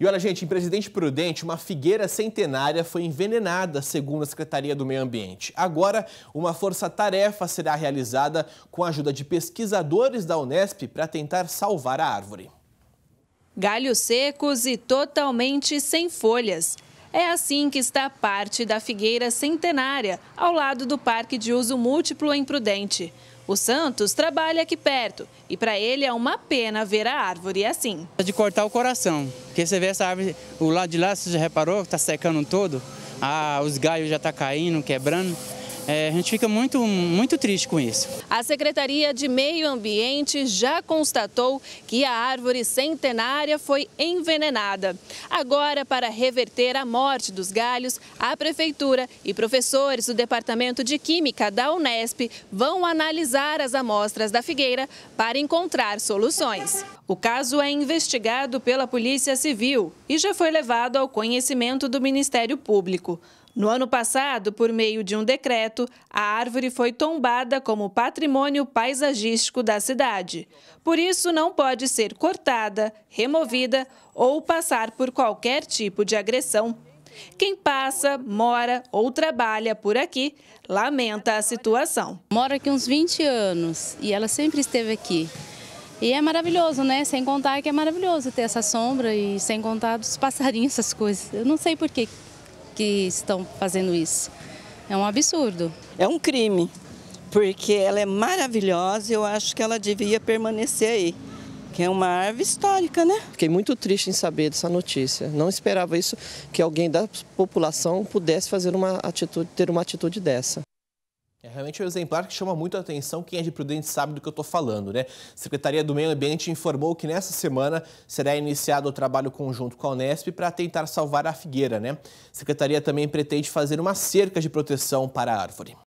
E olha, gente, em Presidente Prudente, uma figueira centenária foi envenenada, segundo a Secretaria do Meio Ambiente. Agora, uma força-tarefa será realizada com a ajuda de pesquisadores da Unesp para tentar salvar a árvore. Galhos secos e totalmente sem folhas. É assim que está parte da figueira centenária, ao lado do Parque de Uso Múltiplo em Prudente. O Santos trabalha aqui perto e para ele é uma pena ver a árvore assim. É de cortar o coração, porque você vê essa árvore, o lado de lá, você já reparou que está secando todo, os galhos já estão caindo, quebrando. A gente fica muito triste com isso. A Secretaria de Meio Ambiente já constatou que a árvore centenária foi envenenada. Agora, para reverter a morte dos galhos, a Prefeitura e professores do Departamento de Química da Unesp vão analisar as amostras da figueira para encontrar soluções. O caso é investigado pela Polícia Civil e já foi levado ao conhecimento do Ministério Público. No ano passado, por meio de um decreto, a árvore foi tombada como patrimônio paisagístico da cidade. Por isso, não pode ser cortada, removida ou passar por qualquer tipo de agressão. Quem passa, mora ou trabalha por aqui, lamenta a situação. Moro aqui uns 20 anos e ela sempre esteve aqui. E é maravilhoso, né? Sem contar que é maravilhoso ter essa sombra e sem contar dos passarinhos, essas coisas. Eu não sei por quê que estão fazendo isso. É um absurdo. É um crime, porque ela é maravilhosa e eu acho que ela devia permanecer aí, que é uma árvore histórica, né? Fiquei muito triste em saber dessa notícia. Não esperava isso, que alguém da população pudesse fazer uma atitude, ter uma atitude dessa. É realmente um exemplar que chama muito a atenção, quem é de Prudente sabe do que eu estou falando, né? Secretaria do Meio Ambiente informou que nessa semana será iniciado o trabalho conjunto com a Unesp para tentar salvar a figueira, né? A Secretaria também pretende fazer uma cerca de proteção para a árvore.